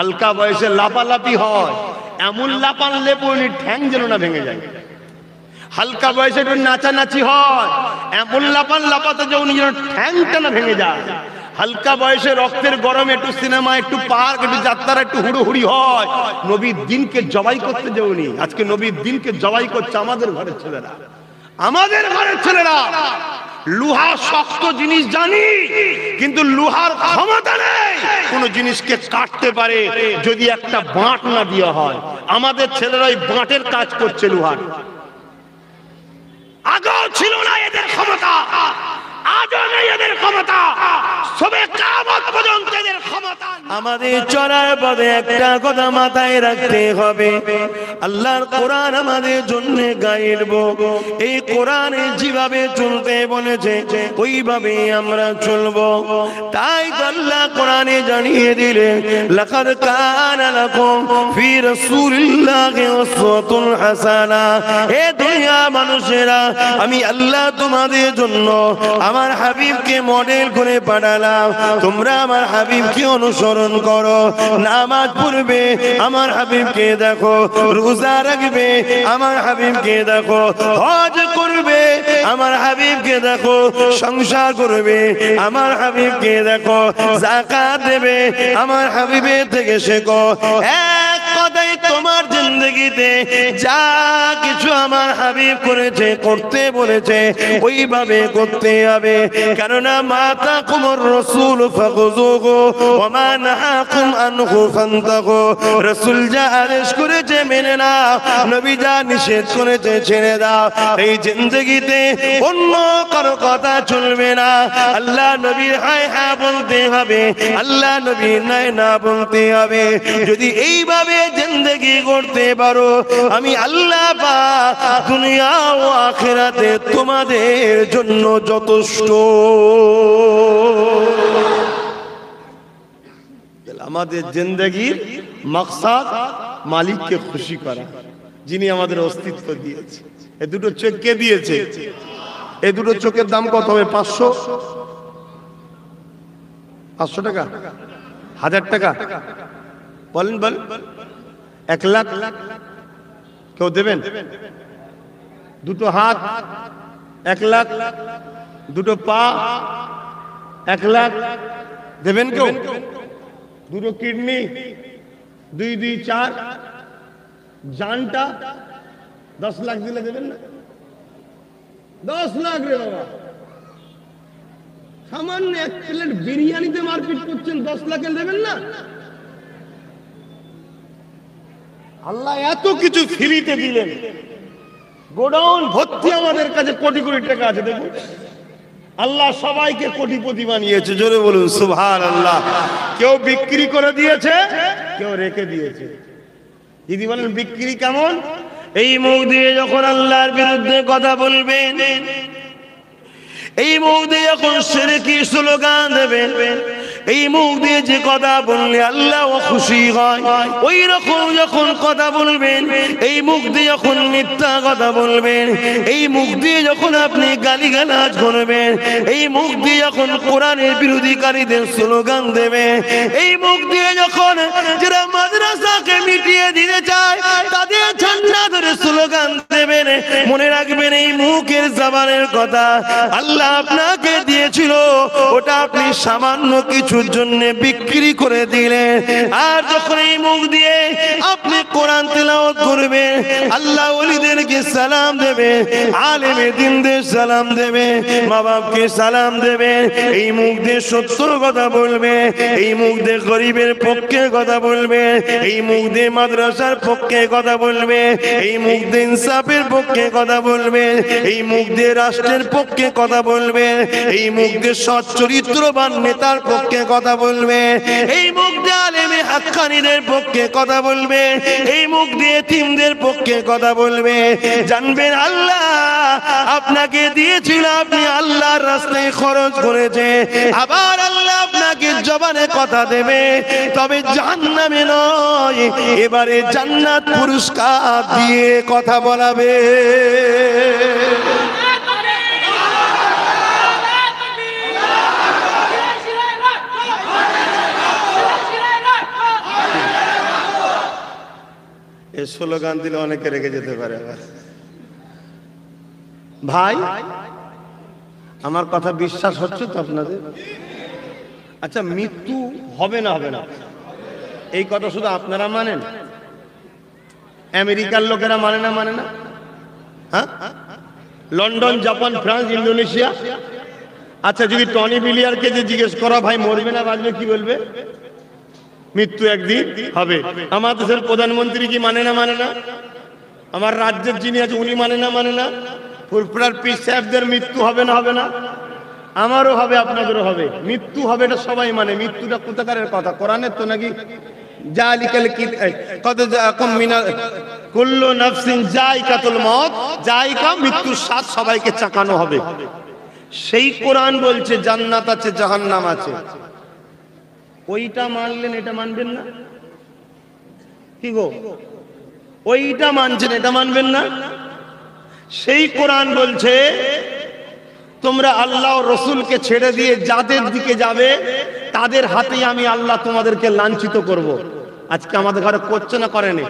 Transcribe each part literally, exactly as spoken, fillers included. হালকা বয়সে লাপালাপি হয় এমন লাপাললে পড়নি ঠ্যাং যেন না ভেঙে যায়। হালকা বয়সে একটু নাচানাচি হয় এমন লাপাল লাপাতে যেন ঠ্যাংটা না ভেঙে যায়। হালকা বয়সে রক্তের গরমে একটু সিনেমা, একটু পার্ক, একটু যাত্রা, একটু হুড়োহুড়ি হয়। নবীর দিনকে জবাই করতে যাওনি। আজকে নবীর দিনকে জবাই করছে আমাদের ঘরের ছেলেরা, আমাদের ঘরের ছেলেরা। লোহা শক্ত জিনিস জানি, কিন্তু লোহার ক্ষমতা নেই কোন জিনিসকে কাটতে পারে যদি একটা বাঁট না দেওয়া হয়। আমাদের ছেলেরা এই বাঁটের কাজ করছে। লোহার আগেও ছিল না এদের ক্ষমতা, আজও নেই এদের ক্ষমতা। সবে কিয়ামত পর্যন্ত এদের ক্ষমতা। আমাদের চলার পথে একটা কথা মাথায় রাখতে হবে, আল্লাহর কোরআন আমাদের জন্য গাইড। এই কোরআনে যেভাবে চলতে বলেছে ওইভাবে আমরা চলব। তাই আল্লাহ কোরআনে জানিয়ে দিলে লাকাদ কানা লাকুম ফি রাসূলিল্লাহি উসওয়াতুন হাসানা, হে দুনিয়া মানুষেরা আমি আল্লাহ তোমাদের জন্য আমার হাবিবকে মডেল করে পাঠালাম, তোমরা আমার হাবিবকে অনুসরণ করো। নামাজ পড়বে আমার হাবিবকে দেখো, রোজা রাখবে আমার হাবিবকে দেখো, হজ করবে আমার হাবিবকে দেখো, সংসার করবে আমার হাবিবকে দেখো, যাকাত দেবে আমার হাবিবের থেকে শেখো। এক কথায় তোমার জিন্দগিতে যা কিছু আমার হাবিব করেছে, করতে বলেছে ওইভাবে করতে হবে। কেননা মাতা কুমর রসুল ফাখুযুহু ওয়া মা নাহাকুম আনহু ফান্তাহু, রাসূল যা আদেশ করেছে মেনে নাও, নবী যা নিষেধ করেছে ছেড়ে দাও। এই জিন্দগিতে অন্য কারো কথা চলবে না। আল্লাহ নবীর হায় হ্যাঁ বলতে হবে, আল্লাহ নবীর নাই না বলতে হবে। যদি এইভাবে জিন্দগি করতে পারো আমি আল্লাহ পাক দুনিয়া ও আখিরাতে তোমাদের জন্য যথেষ্ট। আমাদের জিন্দগির মকসাদ মালিককে খুশি করা, যিনি আমাদের অস্তিত্ব দিয়েছে। এ দুটো চোখ কে দিয়েছে? এ দুটো চোখের দাম কত হবে? পাঁচশো পাঁচশো টাকা, হাজার টাকা, বলেন বল, এক লাখ কেউ দেবেন? দুটো হাত এক লাখ, দুটো পা এক লাখ, দেবেন কেউ? দুটো কিডনি, দুই দুই চার, জানটা দশ লাখ দিলে দেবেন না? দশ লাখ রে বাবা, সামান্য এক প্লেট বিরিয়ানিতে মারপিট করছেন, দশ লাখে দেবেন না? আল্লাহ এত কিছু ফ্রিতে দিলেন, গোডাউন ভর্তি আমাদের কাছে কোটি কোটি টাকা আছে। দেখুন আল্লাহ সবাইকে কোটিপতি বানিয়েছে, জোরে বলুন সুবহানাল্লাহ। কেউ বিক্রি করে দিয়েছে, কেউ রেখে দিয়েছে। যদি বলেন বিক্রি কেমন, এই মুখ দিয়ে যখন আল্লাহর বিরুদ্ধে কথা বলবেন, এই মুখ দিয়ে যখন শিরকি স্লোগান দেবেন, এই মুখ দিয়ে যে কথা বললে আল্লাহ খুশি হয়, ওই রকম যখন কথা বলবেন, এই মুখ দিয়ে যখন মিথ্যা কথা বলবেন, এই মুখ দিয়ে যখন আপনি গালিগালাজ করবেন, এই মুখ দিয়ে যখন কোরআনের বিরোধীকারীদের স্লোগান দেবেন, এই মুখ দিয়ে যখন যারা মাদ্রাসাকে মিটিয়ে দিতে চায় তাদের ঝান্ডা ধরে স্লোগান দেবেন, মনে রাখবেন এই মুখের জবানের কথা আল্লাহ আপনাকে দিয়েছিল, ওটা আপনি সামান্য কিছু জন্য বিক্রি করে দিলেন। আর যখন এই মুখ দিয়ে আপনি কোরআন তেলাওয়াত করবেন, আল্লাহ ওলিদেরকে সালাম দেবে, আলেমে দ্বীনদের সালাম দেবে, মা বাপকে সালাম দেবে, এই মুখ দিয়ে সত্যর কথা বলবে, এই মুখ দিয়ে গরিবের পক্ষে কথা বলবে, এই মুখ দিয়ে মাদ্রাসার পক্ষে কথা বলবে, এই মুখ দিয়ে ইনসাফের পক্ষে কথা বলবে, এই মুখ দিয়ে রাষ্ট্রের পক্ষে কথা বলবে, এই মুখ দিয়ে সৎ চরিত্রবান নেতার পক্ষে কথা বলবে, এই মুখ দিয়ে আলেমে হাক্কানীদের পক্ষে কথা বলবে, এই মুখ দিয়ে এতিমদের পক্ষে কথা বলবে। জানবেন আল্লাহ আপনাকে দিয়েছিল, আপনি আল্লাহর রাস্তায় খরচ করেছে, আবার আল্লাহ আপনাকে জবানে কথা দেবে, তবে জাহান্নামে নয়, এবারে জান্নাত পুরস্কার দিয়ে কথা বলাবে। এই স্লোগান দিলে অনেকে রেগে যেতে পারে। ভাই আমার কথা বিশ্বাস হচ্ছে তো আপনাদের? আচ্ছা মৃত্যু হবে না হবে না এই কথা শুধু আপনারা মানেন, আমেরিকার লোকেরা মানে না মানে না? হ্যাঁ লন্ডন, জাপান, ফ্রান্স, ইন্দোনেশিয়া। আচ্ছা যদি টনি বিলিয়ারকে যে জিজ্ঞেস করা ভাই মরবে না বাঁচবে, কি বলবে? মৃত্যু একদিন হবে। আমার দেশের প্রধানমন্ত্রী কি মানে না মানে না? আমার রাজ্যের যিনি আছে উনি মানে না মানে না? ফুরফুরার পীর সাহেবদের মৃত্যু হবে না হবে না? আমারও হবে, আপনাদেরও হবে। মৃত্যু হবে এটা সবাই মানে। মৃত্যুটা কোথাকারের কথা? কোরআনের তো নাকি? জালিকাল কিতাব মিনাল কুল্লু নাফসিন যায়িকাতুল মউত, যায়িকা মৃত্যুর স্বাদ সবাইকে চাকানো হবে। সেই কোরআন বলছে জান্নাত আছে, জাহান্নাম আছে। ওইটা মানলেন, এটা মানবেন না? কি গো ওইটা মানছেন, এটা মানবেন না? সেই কোরআন বলছে তোমরা আল্লাহ ও রসুলকে ছেড়ে দিয়ে যাদের দিকে যাবে তাদের হাতেই আমি আল্লাহ তোমাদেরকে লাঞ্ছিত করব। আজকে আমাদের ঘরে করছে না করেনি?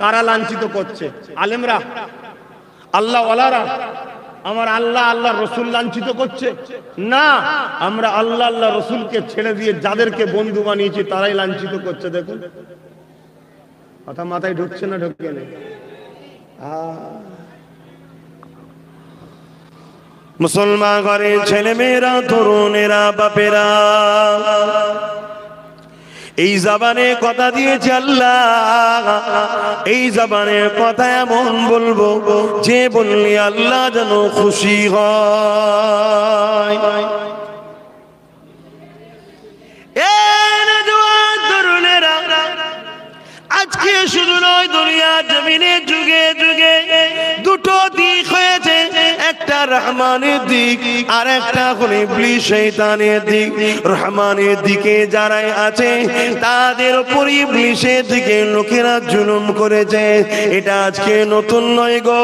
কারা লাঞ্ছিত করছে? আলেমরা, আল্লাহ ওয়ালারা। আমার আল্লাহ আল্লাহ রসুল লাঞ্ছিত করছে না? আমরা আল্লাহ আল্লাহ রসুলকে ছেড়ে দিয়ে যাদেরকে বন্ধু বানিয়েছি তারাই লাঞ্ছিত করছে। দেখুন কথা মাথায় ঢুকছে না? ঢুকিয়ে নেই। মুসলমান ঘরের ছেলে মেয়েরা, তরুণেরা, বাপেরা, এই জবানে কথা দিয়েছে আল্লাহ, এই জবানে কথা এমন বলবো যে বললে আল্লাহ যেন খুশি হয়। তরুণেরা আজকে শুধু নয়, দুনিয়ার জমিনে যুগে যুগে দুটো দিক হয়েছে, একটা রহমানের দিক আর একটা হলো ইবলিস শয়তানের দিক। রহমানের দিকে যারা আছে তাদের উপর ইবলিসের দিকে লোকেরা জুলুম করেছে। এটা আজকে নতুন নয় গো,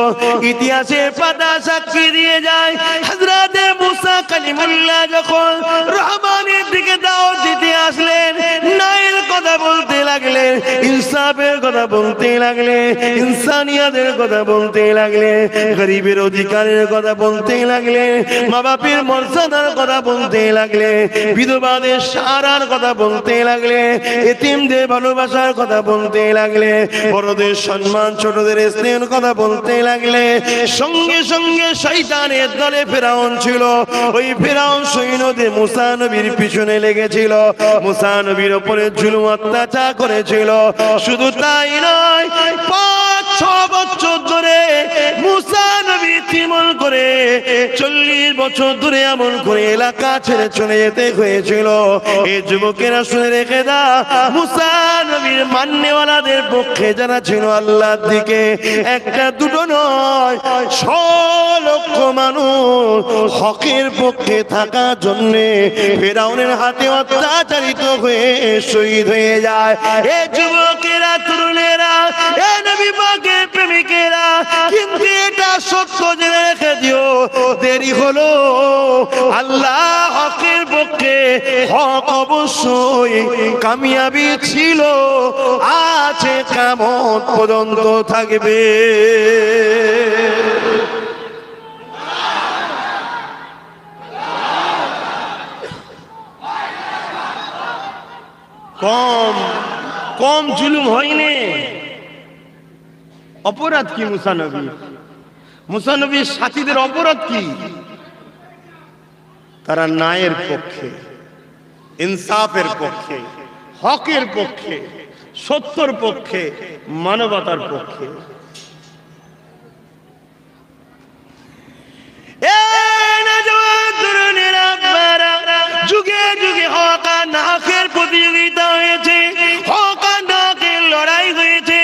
ইতিহাসে পাতা সাক্ষী দিয়ে যায়। হযরত মুসা কালিমুল্লাহ যখন রহমানের দিকে দাওয়াত দিতে আসলেন, ন্যায়ের কথা বলতে লাগলেন, ইনসাফের কথা বলতে লাগলেন, ইনসানিয়াতের কথা বলতে লাগলেন, গরিবের অধিকারের কথা বলতে লাগলেন, মা বাপের মর্যাদার কথা বলতে লাগলেন, বিধবাদের সারার কথা বলতে লাগলেন, এতিমদের ভালোবাসার কথা বলতে লাগলেন, বড়দের সম্মান, ছোটদের স্নেহের কথা বলতে লাগলেন। সঙ্গে সঙ্গে শয়তানের দলে ফেরাউন ছিল, ওই ফেরাউন সৈন্যদের মুসা নবীর পিছনে লেগেছিল, মুসা নবীর ওপরে জুলুম অত্যাচার করেছিল। শুধু তাই নয়, পাঁচ ছ বছর ধরে মুসা নবী তিমল করে চল্লিশ বছর ধরে এমন করে এলাকা ছেড়ে চলে যেতে হয়েছিল। এই যুবকেরা শুনে রেখে দা, মুসা নবীর মান্যওয়ালাদের পক্ষে যারা ছিল আল্লাহর দিকে একটা দুটো নয়, ছ লক্ষ মানুষ হকের পক্ষে থাকার জন্যে ফেরাউনের হাতে অত্যাচারিত হয়ে শহীদ হয়ে যায়। এই যুবকেরা, তরুণেরা, এ নবী পাকের প্রেমিকেরা, কিন্তু এটা সত্য জেনে রেখে দিও, দেরি হলো আল্লাহ হকের পক্ষে, হক অবশ্যই কামিয়াবি ছিল, আছে কিয়ামত পর্যন্ত থাকবে। কম কম জুলুম হয়নি। অপরাধ কি মুসা নবী, মুসা নবীর সাথীদের অপরাধ কি? তারা ন্যায়ের পক্ষে, ইনসাফের পক্ষে, হকের পক্ষে, সত্যর পক্ষে, মানবতার পক্ষে। যুগে যুগে হক আর নাকের প্রতিযোগিতা হয়েছে, হক আর নাকের লড়াই হয়েছে।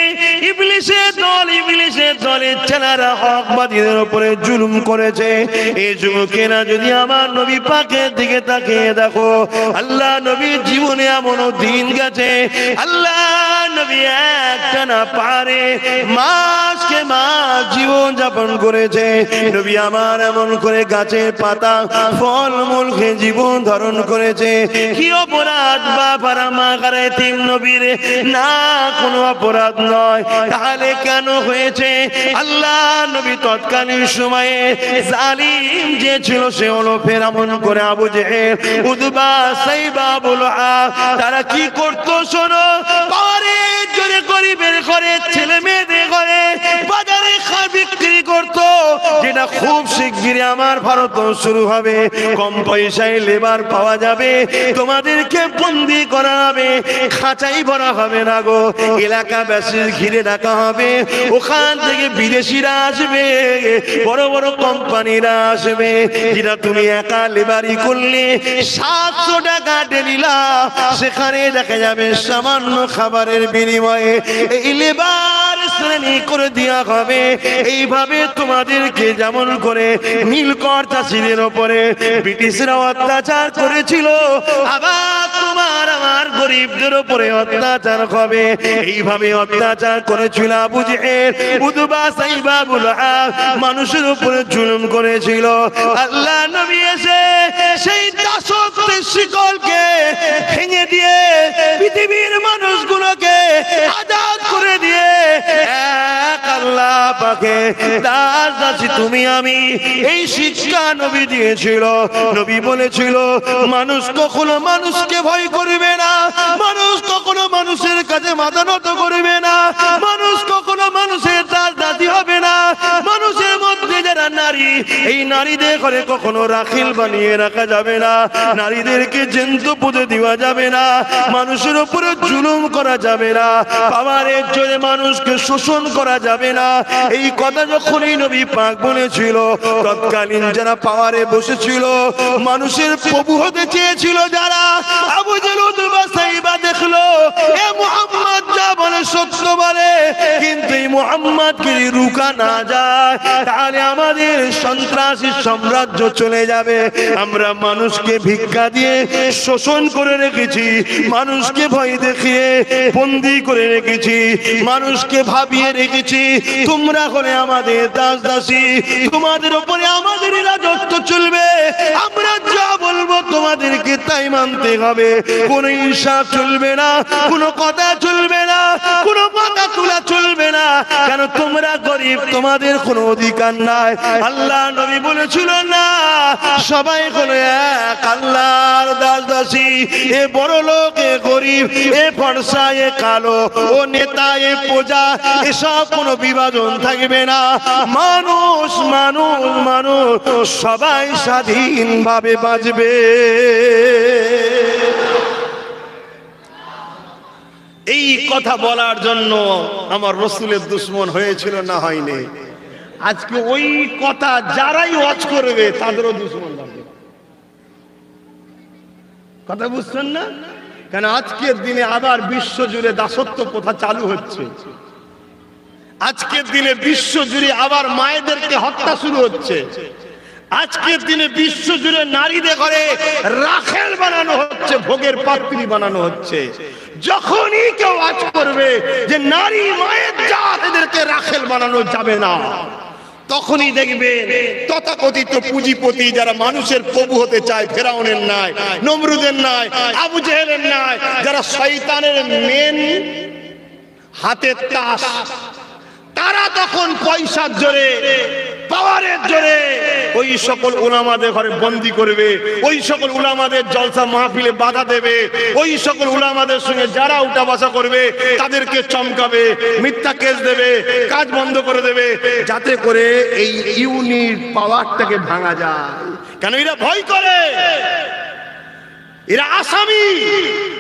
ইবলিসের দল, ইবলিসের দলের ছেলেরা হকবাদীদের উপরে জুলুম করেছে। এই যুবকেরা যদি আমার নবী পাকের দিকে তাকিয়ে দেখো, আল্লাহ নবীর জীবনে এমনও দিন গেছে, আল্লাহ نبی একটা না পারে মাসকে মাস জীবন যাপন করেছে নবী আমার এমন করে গাছের পাতা ফল মূল খেয়ে জীবন ধারণ করেছে কি অপরাধ বাবার মা করে তিন নবীর না কোনো অপরাধ নয় তাহলে কেন হয়েছে আল্লাহ নবী তৎকালীন সময়ে জালিম যে ছিল সে হলো ফেরাউন করে আবু জেহেল উদবা সাইবা বুলআ তারা কি করত শোনো পারে জোরে গরিবের ঘরে ছেলে মেয়েদের ঘরে বাজারে খাবার বিক্রি করত যেটা খুব শিগগিরই আমার ভারতে শুরু হবে কম পয়সায় লেবার পাওয়া যাবে তোমাদেরকে বন্দী করা হবে খাঁচাই ভরা হবে না গো এলাকা বেশি ঘিরে রাখা হবে ওখান থেকে বিদেশিরা আসবে বড় বড় কোম্পানিরা আসবে যেটা তুমি একা লেবারি করলে সাতশো টাকা দিলা সেখানে দেখা যাবে সামান্য খাবারের বিনিময়ে এই লেবার শ্রেণী করে দেয়া হবে এইভাবে তোমাদেরকে যেমন করে নীলকর চাষীদের উপরে ব্রিটিশরা অত্যাচার করেছিল আবার তোমার আমার গরিবদের উপরে অত্যাচার হবে এইভাবে অত্যাচার করেছিল আবু জেহেল উদবা সাইবা বুলআ মানুষের উপরে জুলুম করেছিল আল্লাহ নবী এসে সেই দাসত্বের শিকলকে ভেঙে দিয়ে পৃথিবীর মানুষগুলোকে আজাদ করে দিয়ে এক আল্লাহ পাকে দাস দাসী তুমি আমি এই শিক্ষা নবী দিয়েছিল নবী বলেছিল মানুষ কখনো মানুষকে ভয় করবে না মানুষ কখনো মানুষের কাছে মাথা নত করবে না মানুষ কখনো মানুষের দাস দাসী হবে না মানুষের মধ্যে যারা নারী এই নারীদের ঘরে কখনো রাখিল বানিয়ে রাখা যাবে না নারীদেরকে জন্তু পুজো দেওয়া যাবে না মানুষের উপরে জুলুম করা যাবে না পাওয়ারের জোরে মানুষকে শোষণ করা যাবে না এই কথা যখনই নবী পাক বলেছিল তৎকালীন যারা পাওয়ারে বসেছিল মানুষের প্রভু হতে চেয়েছিল যারা আবু জেহেল উতবা সাইবা দেখলো এ মুহাম্মদ যা বলে সত্য বলে কিন্তু এই মুহাম্মদকে রুখা না যায় তাহলে আমাদের সন্ত্রাসী সাম্রাজ্য চলে যাবে আমরা মানুষকে ভিক্ষা দিয়ে শোষণ করে রেখেছি মানুষকে ভয় দেখিয়ে বন্দী করে রেখেছি মানুষকে ভাবিয়ে রেখেছি তোমরা করে আমাদের দাস দাসী তোমাদের উপরে আমাদের রাজত্ব চলবে আমরা যা বলবো তোমাদেরকে তাই মানতে হবে কোনো ইনসাফ চলবে না কোনো কথা চলবে না কোনো মাথা তোলা চলবে না কেন তোমরা গরিব তোমাদের কোনো অধিকার নাই আল্লাহ নবী বলেছিল না সবাই হলো এক আল্লাহর দাস দাসী এ বড় লোক এ গরিব এ ফর্সা এ কালো ও নেতা এ প্রজা এসব কোনো বিভাজন থাকবে না মানুষ মানুষ মানুষ সবাই স্বাধীনভাবে বাঁচবে এই কথা বলার জন্য আমার রসুলের দুশ্মন হয়েছিল না হয়নি আজকে ওই কথা যারাই ওয়াজ করবে তাদেরও দুশ্মন লাগবে কথা বুঝছেন না কেন আজকের দিনে আবার বিশ্বজুড়ে দাসত্ব প্রথা চালু হচ্ছে আজকের দিনে বিশ্বজুড়ে আবার মায়েদেরকে হত্যা শুরু হচ্ছে আজকের দিনে বিশ্বজুড়ে নারীদের ঘরে রাখেল বানানো হচ্ছে ভোগের পাত্রী বানানো হচ্ছে যখনই কেউ আজ করবে যে নারী মায়ের জাত এদেরকে রাখেল বানানো যাবে না তখনই দেখবে তথাকথিত পুঁজিপতি যারা মানুষের প্রভু হতে চায় ফেরাউনের নাই নমরুদের নাই আবু জেহেলের নাই যারা শয়তানের মেন হাতের তাস তারা তখন পয়সার জোরে পাওয়ারের জোরে ওই সকল উলামাদের ঘরে বন্দী করবে ওই সকল উলামাদের জলসা মাহফিলে বাধা দেবে ওই সকল উলামাদের সঙ্গে যারা উঠা বসা করবে তাদেরকে চমকাবে মিথ্যা কেস দেবে কাজ বন্ধ করে দেবে যাতে করে এই ইউনিট পাওয়ারটাকে ভাঙা যায় কেন এরা ভয় করে এরা আসামি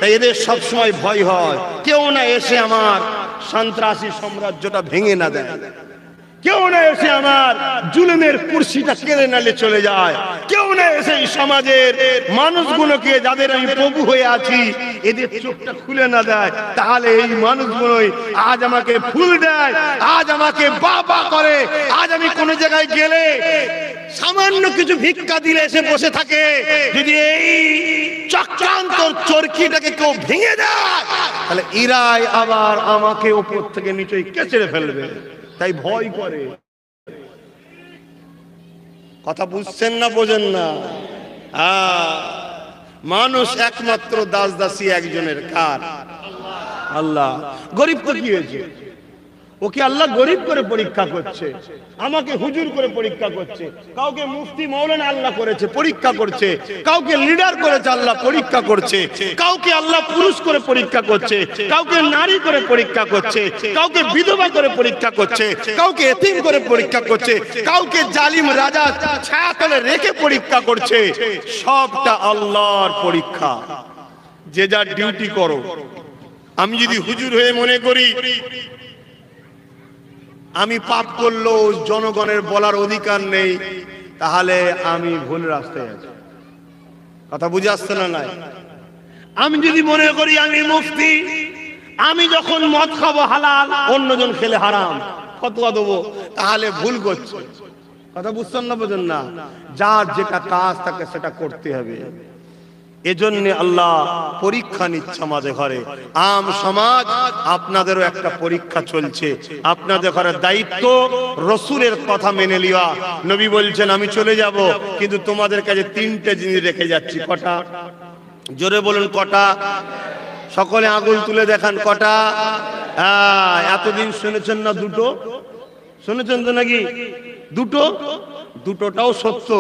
তাই এদের সবসময় ভয় হয় কেউ না এসে আমার সন্ত্রাসী সাম্রাজ্যটা ভেঙে না দেয় কেউ না এসে আমার জুলুমের কুরসিটা কেড়ে নালে চলে যায় কেউ না এসে সমাজের মানুষগুলোকে যাদের আমি প্রভু হয়ে আছি এদের চোখটা খুলে না দেয় তাহলে এই মানুষগুলোই আজ আমাকে ফুল দেয় আজ আমাকে বাবা করে আজ আমি কোনো জায়গায় গেলে সামান্য কিছু ভিক্ষা দিলে সে বসে থাকে। যদি এই চক্রান্তর চরকিটাকে কেউ ভেঙে দেয় তাহলে ইরাই আবার আমাকে উপর থেকে নিচে কেচড়ে ফেলবে, তাই ভয় করে। কথা বুঝছেন না বোঝেন না? মানুষ একমাত্র দাস দাসী একজনের, কার? আল্লাহ। গরিব তো কি হয়েছে? ওকে আল্লাহ গরিব করে পরীক্ষা করছে, আমাকে হুজুর করে পরীক্ষা করছে, কাউকে মুফতি মাওলানা আল্লাহ করেছে পরীক্ষা করছে, কাউকে লিডার করেছে আল্লাহ পরীক্ষা করছে, কাউকে আল্লাহ পুরুষ করে পরীক্ষা করছে, কাউকে নারী করে পরীক্ষা করছে, কাউকে বিধবা করে পরীক্ষা করছে, কাউকে এতিম করে পরীক্ষা করছে, কাউকে জালিম রাজা ছায়াতলে রেখে পরীক্ষা করছে। সবটা আল্লাহর পরীক্ষা। যে যার ডিউটি করো। আমি যদি হুজুর হয়ে মনে করি আমি পাপ করলো জনগণের বলার অধিকার নেই, তাহলে আমি ভুল রাস্তায় আছি। কথা বুঝে আসছে না? নাই। আমি যদি মনে করি আমি মুফতি, আমি যখন মদ খাবো হালাল অন্যজন খেলে হারাম ফতোয়া দেবো, তাহলে ভুল করছে। কথা বুঝছেন না বোঝেন না? যার যেটা কাজ তাকে সেটা করতে হবে। এজন্য আল্লাহ পরীক্ষা নিচ্ছে আমাদের ঘরে। আম সমাজ, আপনাদেরও একটা পরীক্ষা চলছে। আপনাদের ঘরে দায়িত্ব রসুলের কথা মেনে লিওয়া। নবী বলছেন আমি চলে যাব, কিন্তু তোমাদের কাছে তিনটে জিনিস রেখে যাচ্ছি। কটা? জোরে বলুন কটা? সকলে আঙুল তুলে দেখান কটা। হ্যাঁ, এতদিন শুনেছেন না? দুটো শুনেছেন তো নাকি? দুটো, দুটোটাও সত্য।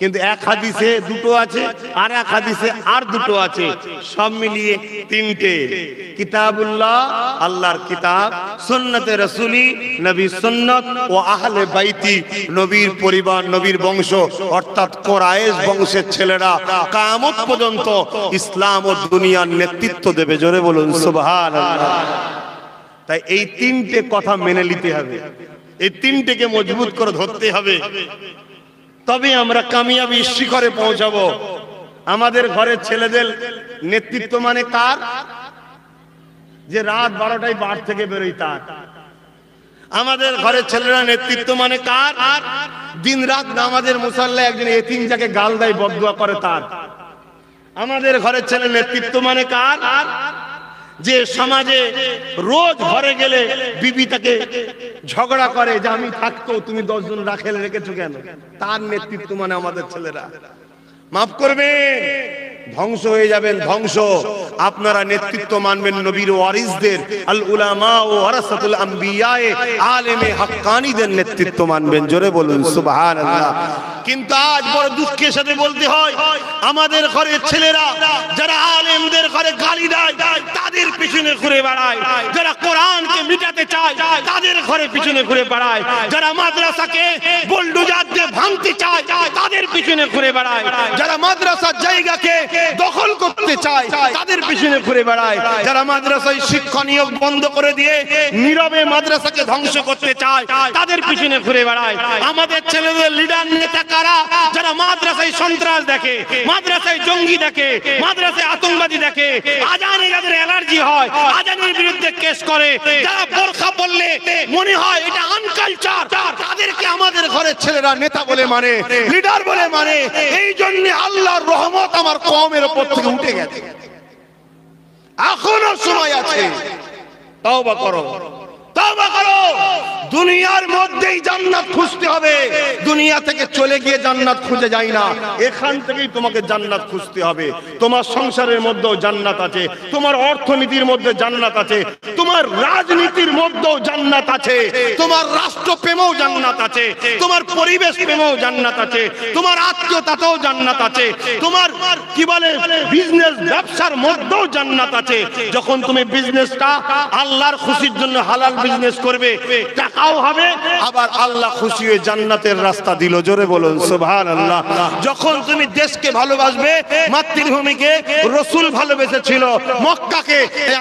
কিন্তু এক হাদিসে দুটো আছে, আর এক হাদিসে আর দুটো আছে, সব মিলিয়ে তিনটে। কিতাবুল্লাহ, আল্লাহর কিতাব, সুন্নতে রাসূলি, নবী সুন্নাত ও আহলে বাইতি, নবীর পরিবার, নবীর বংশ, অর্থাৎ কোরাইশ বংশের ছেলেরা কিয়ামত পর্যন্ত ইসলাম ও দুনিয়ার নেতৃত্ব দেবে। জোরে বলুন সুবহানাল্লাহ। তাই এই তিনটে কথা মেনে নিতে হবে, এই তিনটেকে মজবুত করে ধরতে হবে, তবে আমরা কামিয়াবি শিখরে পৌঁছাবো। আমাদের ঘরের ছেলেদের নেতৃত্ব মানে কার? যে রাত বারোটায় বার থেকে বেরোয় তার। আমাদের ঘরের ছেলেরা নেতৃত্ব মানে কার? দিন রাত নামাজের মুসাল্লায় একজন এতিম যাকে গাল দেয় বদদুয়া করে তার। আমাদের ঘরের ছেলে নেতৃত্ব মানে কার? যে সমাজে রোজ ঘরে গেলে বিবি তাকে ঝগড়া করে যে আমি থাকতো তুমি দশজন রাখলে রেখেছো কেন, তার নেতৃত্ব মানে আমাদের ছেলেরা। মাফ করবে, ধ্বংস হয়ে যাবেন, ধ্বংস। আপনারা নেতৃত্ব মানবেন নবীর ওয়ারিসদের, আল উলামা ও ওয়ারাসাতুল আম্বিয়া, আলেমে হাক্কানীদের নেতৃত্ব মানবেন। জোরে বলুন সুবহানাল্লাহ। কিন্তু আজ বড় দুঃখের সাথে বলতে হয়, আমাদের ঘরের ছেলেরা যারা আলেমদের ঘরে গালি দেয় তাদের পিছনে ঘুরে বেড়ায়, যারা কোরআনকে মিটাতে চায় তাদের ঘরে পিছনে ঘুরে বেড়ায়, যারা মাদ্রাসাকে বুলডোজার দিয়ে ভাঙতে চায় তাদের পিছনে ঘুরে বেড়ায়, যারা মাদ্রাসার জায়গাকে দখল করতে চায় তাদের পিছনে ঘুরে বেড়ায়, যারা মাদ্রাসায় শিক্ষা নিয়োগ বন্ধ করে দিয়ে নীরবে মাদ্রাসাকে ধ্বংস করতে চায় তাদের পিছনে ঘুরে বেড়ায়। আমাদের ছেলেদের লিডার নেতা কারা? যারা মাদ্রাসায় সন্ত্রাস দেখে, মাদ্রাসায় জঙ্গি দেখে, মাদ্রাসায় আতঙ্কবাদী দেখে, আজানে যাদের অ্যালার্জি হয় আজানের বিরুদ্ধে কেস করে, যারা বোরখা পরলে মনে হয় এটা আনকালচার, তাদেরকে আমাদের ঘরের ছেলেরা নেতা বলে মানে, লিডার বলে মানে। এই জন্য আল্লাহর রহমত আমার কওমের উপর থেকে উঠে গেছে। এখনো সময় আছে, তওবা করো, তওবা করো। দুনিয়ার মধ্যেই জান্নাত খুঁজতে হবে, দুনিয়া থেকে চলে গিয়ে জান্নাত খুঁজে যায় না, এখান থেকেই তোমাকে জান্নাত খুঁজতে হবে। তোমার সংসারের মধ্যেও জান্নাত আছে, তোমার অর্থনীতির মধ্যে জান্নাত আছে, তোমার রাজনীতির মধ্যেও জান্নাত আছে, তোমার রাষ্ট্রপ্রেমও জান্নাত আছে, তোমার পরিবেশ প্রেমও জান্নাত আছে, তোমার আত্মীয়তাতেও জান্নাত আছে, তোমার কি বলে বিজনেস ব্যবসার মধ্যেও জান্নাত আছে। যখন তুমি বিজনেসটা আল্লাহর খুশির জন্য হালাল বিজনেস করবে, টাকাও হবে, আবার আল্লাহ খুশি হয়ে জান্নাতের রাস্তা দিল। জোরে বলুন সুবহানাল্লাহ। যখন তুমি দেশকে ভালোবাসবে, মাতৃভূমিকে রাসূল ভালোবেসেছিল, মক্কাকে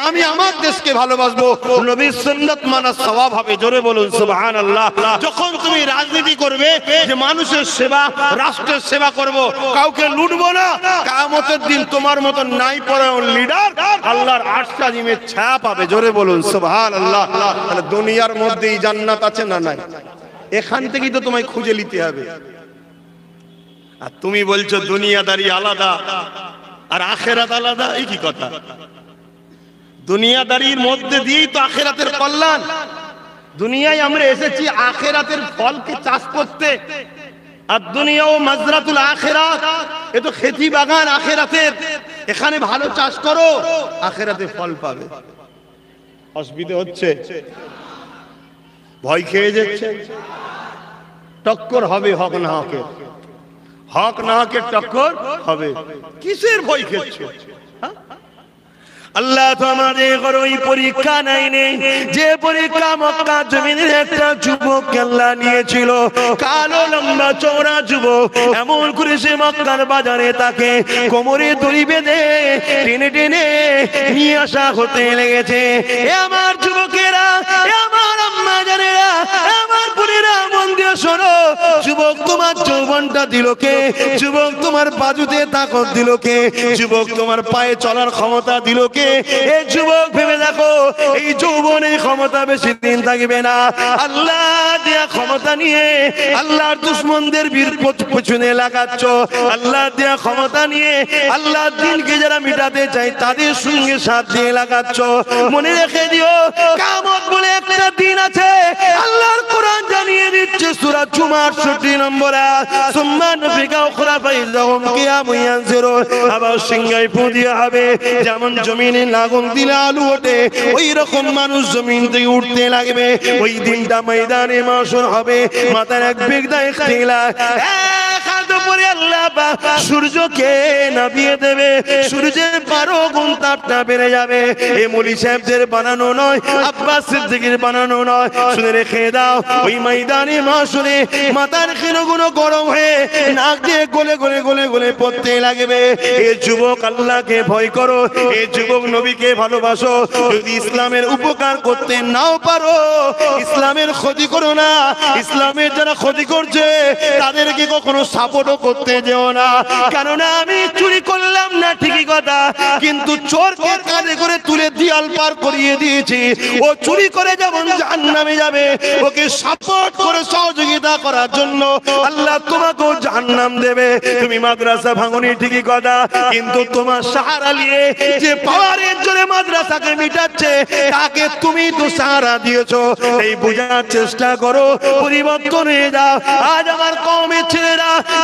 আমি আমার দেশকে ভালোবাসবো, নবীর সুন্নাত মানার সওয়াব হবে। জোরে বলুন সুবহানাল্লাহ। যখন তুমি রাজনীতি করবে যে মানুষের সেবা, রাষ্ট্রের সেবা করব, কাউকে লুটবো না, কিয়ামতের দিন তোমার মত নাই পরায়ণ লিডার আল্লাহর আরশ আজিমের ছায়া পাবে। জোরে বলুন সুবহানাল্লাহ। তাহলে দুনিয়ার মধ্যেই জান্নাত আছে না নাই? এখান থেকেই তো তোমায় খুঁজে নিতে হবে। আর তুমি বলছো দুনিয়াদারি আলাদা আর আখিরাত আলাদা, এই কি কথা? দুনিয়াদারির মধ্যে দিয়েই তো আখিরাতের কল্যাণ। দুনিয়ায় আমরা এসেছি আখিরাতের ফলকে চাষ করতে। আর দুনিয়াও মাজরাতুল আখিরাত, এ তো খেতি বাগান আখিরাতের। এখানে ভালো চাষ করো, আখিরাতে ফল পাবে। অসুবিধা হচ্ছে? ভয় খেয়ে যাচ্ছে। টক্কর হবে হক না হকের, হক না হকের টক্কর হবে। কিসের ভয় খেয়েছে? আল্লাহ তো আমাদের ওই পরীক্ষা নাই নেই যে পরীক্ষা মক্কা জমিনের একটা যুবক আল্লাহ নিয়েছিল। কালো লম্বা চৌড়া যুবক, এমন করে সে মক্কার বাজারে তাকে কোমরে দড়ি বেঁধে টেনে টেনে নিয়ে আসা হতে লেগেছে। এ আমার যুবকেরা, এ আমার আম্মা জানেরা, আমার বোনেরা, মন দিয়ে শোনো। যুবক তোমার যৌবনটা দিল কে? যুবক তোমার বাজুতে তাকত দিল কে? যুবক তোমার পায়ে চলার ক্ষমতা দিল কে? এই যুবক ভেবে দেখো, এই যৌবনের ক্ষমতা বেশি দিন থাকবে না। আল্লাহ দেয়া ক্ষমতা নিয়ে আল্লাহর দুশমনদের পিছনে লাগাচ্ছ। আল্লাহ দেয়া ক্ষমতা নিয়ে আল্লাহর দ্বীনকে যারা মিটাতে চায় তাদের সঙ্গে সাথ দিয়ে লাগাচ্ছ। মনে রেখে দিও, কিয়ামত বলে একটা দিন আছে। আল্লাহর কোরআন জানিয়ে দিচ্ছে সূরা জুমার ষাট নম্বর আয়াত, সুম্মা নুফিকা উখরা ফাইযহুম কিয়ামুন ইয়ানযুরুন। আবার সিংহায় ফু দেয়া হবে, যেমন জমিনে লাগুন দিলে আলু ওঠে, ওই রকম মানুষ জমিন থেকে উঠতে লাগবে। ওই দিনটা ময়দানে মাসুর হবে। মাথার এক বিগদায় খেলা সূর্যকে নাবিয়ে দেবে, সূর্যের বারো গুণ তাপটা বেড়ে যাবে। এ মুলি সাহেবদের বানানো নয়, আব্বাস সিদ্দিকীর বানানো নয়। শুনে রেখে দাও, ওই ময়দানে মাসুরে মাথার ক্ষীণগুলো গরম হয়ে নাক দিয়ে গলে গলে গলে গলে পড়তে লাগবে। এ যুবক, আল্লাহকে ভয় করো। এ যুবক, নবীকে ভালোবাসো। যদি ইসলামের উপকার করতে নাও পারো, ইসলামের ক্ষতি করো না। ইসলামের যারা ক্ষতি করছে তাদেরকে কখনো সাপোর্টও করতে যেও না। কেননা আমি চুরি করলাম না ঠিকই কথা, কিন্তু চোরকে কাঁধে করে তুলে দেয়াল পার করিয়ে দিয়েছি। ও চুরি করে যেমন জাহান্নামে যাবে, ওকে সাপোর্ট করে সহযোগিতা করার জন্য আল্লাহ তোমাকেও জাহান্নাম দেবে। তুমি মাদ্রাসা ভাঙনি ঠিকই কথা, কিন্তু তোমার সাহারা নিয়ে যে পাওয়ারের জোরে মাদ্রাসাকে মিটাচ্ছে তাকে তুমি তো সাহারা দিয়েছো। এই বোঝার চেষ্টা করো, পরিবর্তন হয়ে যাও। আজ আমার কওমের ছেলেরা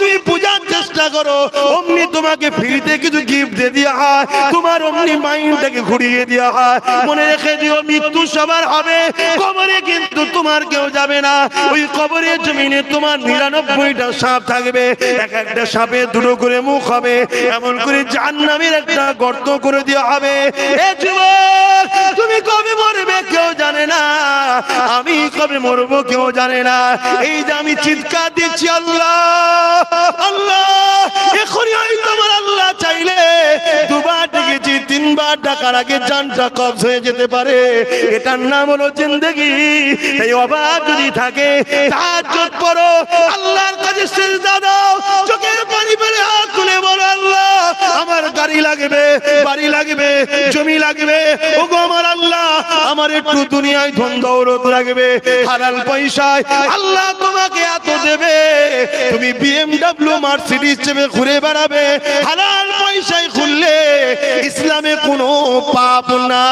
তুমি বোঝার চেষ্টা করো অমনি তোমাকে ফ্রিতে কিছু গিফট দিয়ে দেওয়া হয়, তোমার অমনি মাইন্ডটাকে ঘুরিয়ে দেওয়া হয়। মনে রেখে দিও, মৃত্যু সবার হবে, কবরে কিন্তু তোমার কেউ যাবে না। ওই কবরের জমিনে তোমার নিরানব্বইটা সাপ থাকবে, এক একটা সাপে দুটো করে মুখ হবে, এমন করে জাহান্নামের একটা গর্ত করে দেওয়া হবে। এ যুবক, তুমি কবে মরবে কেউ জানে না, আমি কবে মরব কেউ জানে না। এই যে আমি চিৎকার দিচ্ছি আল্লাহ আল্লাহ, এখনই হয়তো আমার আল্লাহ চাইলে দুবার ডেকেছি, তিনবার ডাকার আগে জানটা কবজ হয়ে যেতে পারে। এটার নাম হলো জিন্দেগি। এই অভাব যদি থাকে তাহাজ্জুদ পড়ো, আল্লাহর কাছে সিজদা দাও, চোখের পানি ফেলে হাত তুলে বলো আল্লাহ আমার গাড়ি লাগবে, বাড়ি লাগবে, জমি লাগবে, ওগো আমার আল্লাহ আমার একটু দুনিয়ায় ধন দৌলত লাগবে, হালাল পয়সায় আল্লাহ তোমাকে এত দেবে, তুমি বিএমডব্লিউ মার্সিডিজ চেপে ঘুরে বেড়াবে, হালাল পয়সায় খুললে ইসলামে কোনো পাপ না।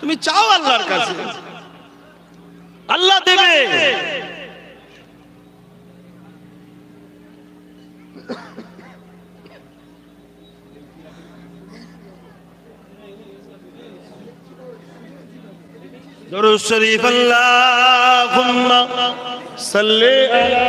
তুমি চাও আল্লাহর কাছে, আল্লাহ দেবে। দরুদ শরীফ, আল্লাহুম্মা সাল্লি আলা।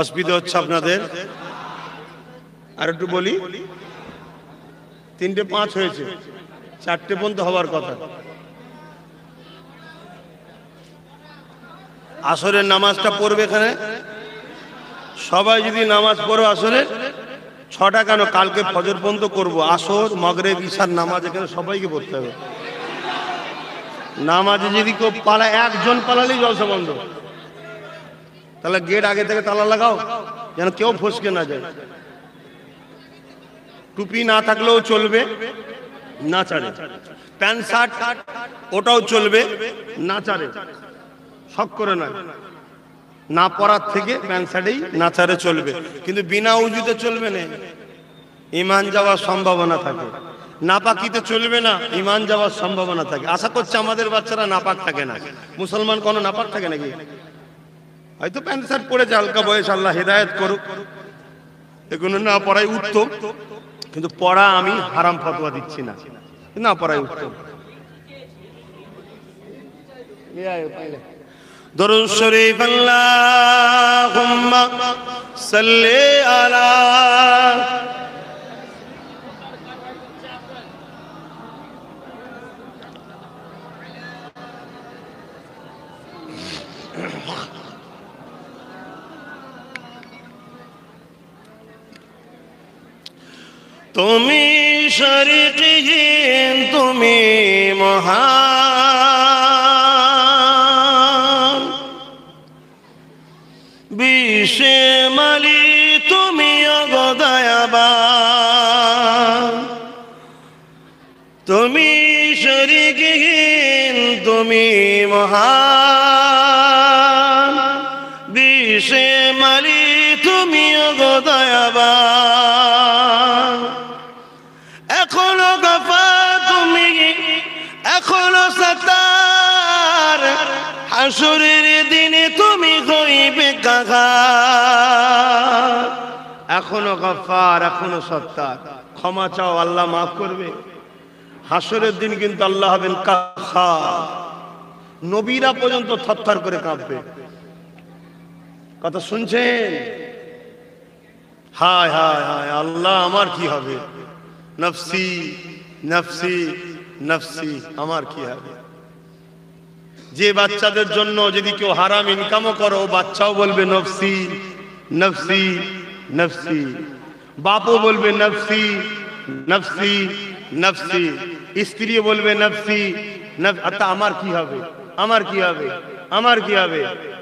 অসুবিধা হচ্ছে আপনাদের? আর একটু বলি, তিনটে পাঁচ হয়েছে, চারটে পর্যন্ত হওয়ার কথা। আসরের নামাজটা পড়বে এখানে সবাই, যদি নামাজ পড়ো আসরে ছটা কেন, কালকে ফজর পর্যন্ত করবো। আসর মাগরিব ইশার নামাজ এখানে সবাইকে পড়তে হবে। নামাজে যদি কেউ পালা, একজন পালালেই জলসা বন্ধ। তাহলে গেট আগে থেকে তালা লাগাও যেন কেউ ফসকে না যায়। টুপি না থাকলেও চলবে, না ছাড়ে। প্যান্ট শার্ট ওটাও চলবে, না ছাড়ে, শখ করে না। না পড়ার থেকে প্যান্ট শার্টেই না ছাড়ে চলবে, কিন্তু বিনা উজুতে চলবে না, ইমান যাওয়ার সম্ভাবনা থাকে। নাপাকিতে চলবে না, ইমান যাওয়ার সম্ভাবনা থাকে। আশা করছে আমাদের বাচ্চারা নাপাক থাকে না। মুসলমান কোনো নাপাক থাকে নাকি? হয়তো প্যান্ট শার্ট পরেছে হালকা বয়স, আল্লাহ হেদায়েত করুক। এগুলো না পড়াই উত্তম, কিন্তু পড়া আমি হারাম ফতোয়া দিচ্ছি না, না পড়াই উত্তম। দরুদ শরীফ, আল্লাহুম্মা সাল্লি আলা। তুমি শরীক জিন, তুমি মহান বিশে মালি, তুমি অগদয়াবান। তুমি শরীক জিন, তুমি মহান বিশে মালি, তুমি অগদয়াবান। এখনো গফা তুমি, এখনো সতার, হাসুরের দিনে তুমি হইবে কাহার। এখনো গফার, এখনো সত্তার, ক্ষমা চাও আল্লাহ মাফ করবে। হাসুরের দিন কিন্তু আল্লাহ হবেন কাহার। নবীরা পর্যন্ত থরথর করে কাঁপবে। কথা শুনছেন? হায় হায় হায়, আল্লাহ আমার কি হবে, নফসি নফসি নফসি, আমার কি হবে। যে বাচ্চাদের জন্য যদি কেউ হারাম ইনকামও করো, বাচ্চাও বলবে নফসি নফসি নফসি, বাপও বলবে নফসি নফসি নফসি, স্ত্রীও বলবে নফসি। আচ্ছা আমার কি হবে, আমার কি হবে, আমার কি হবে,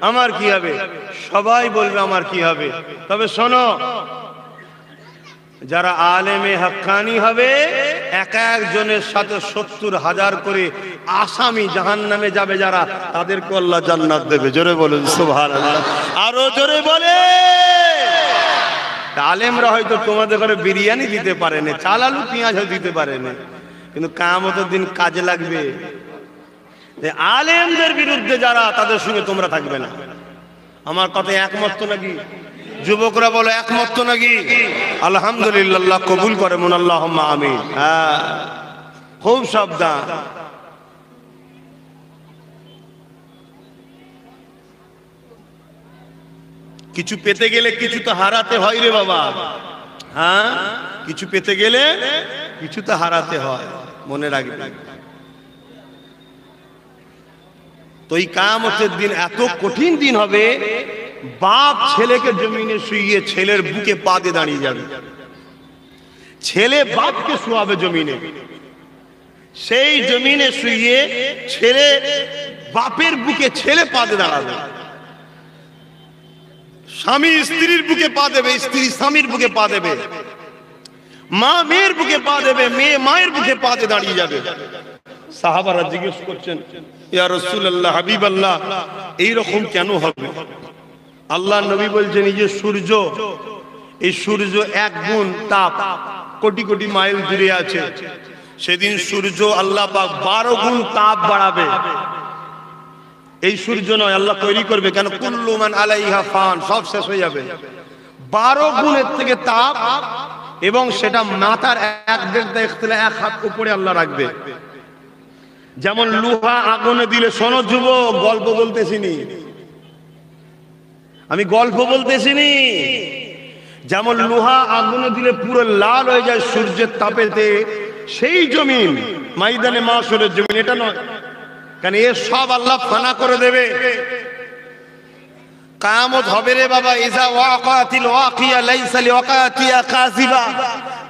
আমার কি হবে, সবাই বলবে আমার কি হবে। তবে শোনো, যারা আলেমে হাক্কানি হবে এক একজনের সাথে সত্তর হাজার করে আসামি জাহান্নামে যাবে, যারা তাদেরকে আল্লাহ জান্নাত দেবে। জোরে বলেন সুবহানাল্লাহ, আরো জোরে বলে। আলেমরা হয়তো তোমাদের ঘরে বিরিয়ানি দিতে পারেনি, চাল আলু পেঁয়াজ দিতে পারেনি, কিন্তু কিয়ামতের দিন কাজে লাগবে। আলেমদের বিরুদ্ধে যারা, তাদের সঙ্গে তোমরা থাকবে না। আমার কথা একমত নাকি? যুবকরা বলো একমত নাকি? আলহামদুলিল্লাহ, কবুল করে মন, আল্লাহুম্মা আমিন। হ্যাঁ, খুব সাবধান। কিছু পেতে গেলে কিছু তো হারাতে হয় রে বাবা। হ্যাঁ, কিছু পেতে গেলে কিছু তো হারাতে হয়, মনে রাখবে। তো এই কিয়ামতের দিন এত কঠিন দিন হবে, বাপ ছেলেকে জমিনে শুইয়ে ছেলের বুকে পা দিয়ে দাঁড়িয়ে যাবে, ছেলে বাপকে শুয়াবে জমিনে। সেই জমিনে শুইয়ে ছেলে বাপের বুকে ছেলে পা দিয়ে দাঁড়াবে, স্বামী স্ত্রীর বুকে পা দেবে, স্ত্রী স্বামীর বুকে পা দেবে, মা মেয়ের বুকে পা দেবে, মেয়ে মায়ের বুকে পা দিয়ে দাঁড়িয়ে যাবে। সাহাবারা জিজ্ঞেস করছেন, ইয়া রাসূলুল্লাহ, হাবিবাল্লাহ, এইরকম কেন হবে? আল্লাহ নবী বলছেন, এই যে সূর্য, এই সূর্য এক গুণ তাপ কোটি কোটি মাইল দূরে আছে। সেদিন সূর্য আল্লাহ পাক বারো গুণ তাপ বাড়াবে। এই সূর্য নয় আল্লাহ তৈরি করবে, কেন? কুল্লু মান আলাইহা ফান, সব শেষ হয়ে যাবে। বারো গুণের থেকে তাপ, এবং সেটা মাথার এক দেড়টা ইখতিলা, এক হাত উপরে আল্লাহ রাখবে। যেমন লোহা আগুনে দিলে, শোনো যুবক, গল্প বলতেছিনি, আমি গল্প বলতেছিনি যেমন লোহা আগুনে দিলে পুরো লাল হয়ে যায় সূর্যের তাপেতে সেই জমিন ময়দানে মাশরের জমিন এটা নয় কারণ এই সব আল্লাহ ফানা করে দেবে কিয়ামত হবে রে বাবা ইজা ওয়াকাতিল ওয়াকিয়া লাইসা লিওয়াকাতিয়া কাযিবা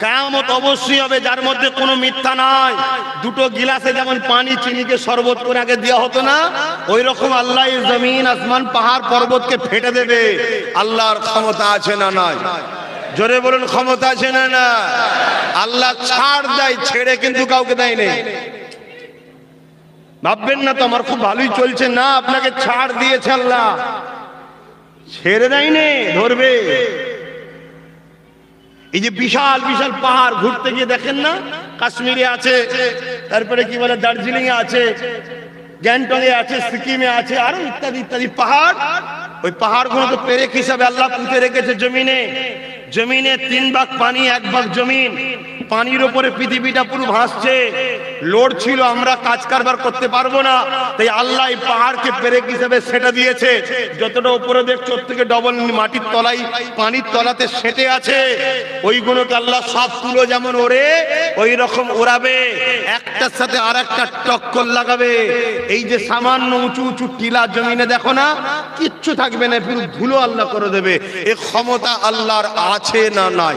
কিয়ামত অবশ্যই হবে যার মধ্যে কোনো মিথ্যা নাই দুটো গিলাসে যেমন পানি চিনিকে শরবত করে আগে দেয়া হতো না ওই রকম আল্লাহ এই জমিন আসমান পাহাড় পর্বতকে ফেটে দেবে আল্লাহর ক্ষমতা আছে না নাই জোরে বলুন ক্ষমতা আছে না না আল্লাহ ছাড় দেয় ছেড়ে কিন্তু কাউকে দেয় না ভাববেন না তো আমার খুব ভালোই চলছে না আপনাকে ছাড় দিয়েছে আল্লাহ ছেড়ে দেয়নি ধরবে এই যে বিশাল বিশাল পাহাড় ঘুরতে গিয়ে দেখেন না কাশ্মীরে আছে তারপরে কি বলে দার্জিলিং এ আছে গ্যাংটং এ আছে সিকিমে আছে আর ইত্যাদি ইত্যাদি পাহাড় ওই পাহাড়গুলো তো পেরেক হিসাবে আল্লাহ পুঁতে রেখেছে জমিনে জমিনে তিন ভাগ পানি এক ভাগ জমিন পানির উপরে পৃথিবীটা পুরো ভাসছে লোড ছিল আমরা কাজ কারবার করতে পারবো না তাই আল্লাহ এই পাহাড়কে পেরেক হিসেবে সেটা দিয়েছে যতটা উপরে দেখছো থেকে ডবল মাটির তলায় পানির তলাতে সেটে আছে ওইগুলোকে আল্লাহ সব তুলো যেমন ওরে ওই রকম ওড়াবে একটার সাথে আরেকটা টক্কর লাগাবে এই যে সামান্য উঁচু উঁচু টিলা জমিনে দেখো না কিচ্ছু থাকবে না পুরো ধুলো আল্লাহ করে দেবে এই ক্ষমতা আল্লাহর আছে না নাই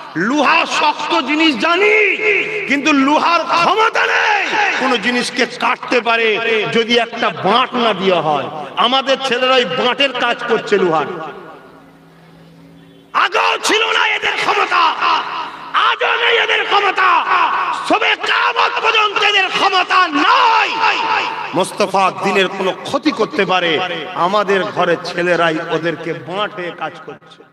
লোহা শক্ত জিনিস জানি কিন্তু লোহার ক্ষমতা নেই কোন জিনিসকে কাটতে পারে যদি একটা বাঁট না দেওয়া হয় আমাদের ছেলেরা এই বাঁটের কাজ করছে লোহার আগেও ছিল না এদের ক্ষমতা আজও নেই এদের ক্ষমতা সবে কিয়ামত পর্যন্ত এদের ক্ষমতা নাই মুস্তাফা দ্বীনের কোনো ক্ষতি করতে পারে আমাদের ঘরের ছেলেরাই ওদেরকে বাঁটে কাজ করছে